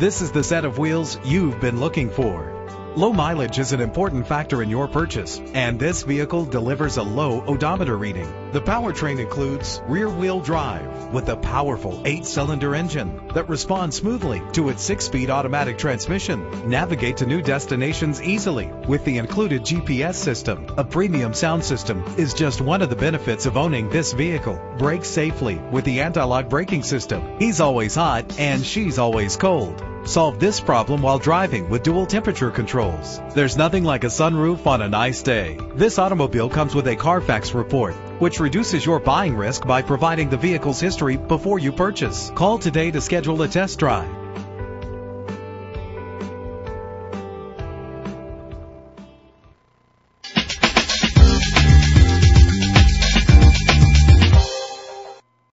This is the set of wheels you've been looking for. Low mileage is an important factor in your purchase, and this vehicle delivers a low odometer reading. The powertrain includes rear-wheel drive with a powerful 8-cylinder engine that responds smoothly to its 6-speed automatic transmission. Navigate to new destinations easily with the included GPS system. A premium sound system is just one of the benefits of owning this vehicle. Brake safely with the anti-lock braking system. He's always hot and she's always cold. Solve this problem while driving with dual temperature controls. There's nothing like a sunroof on a nice day. This automobile comes with a Carfax report, which reduces your buying risk by providing the vehicle's history before you purchase. Call today to schedule a test drive.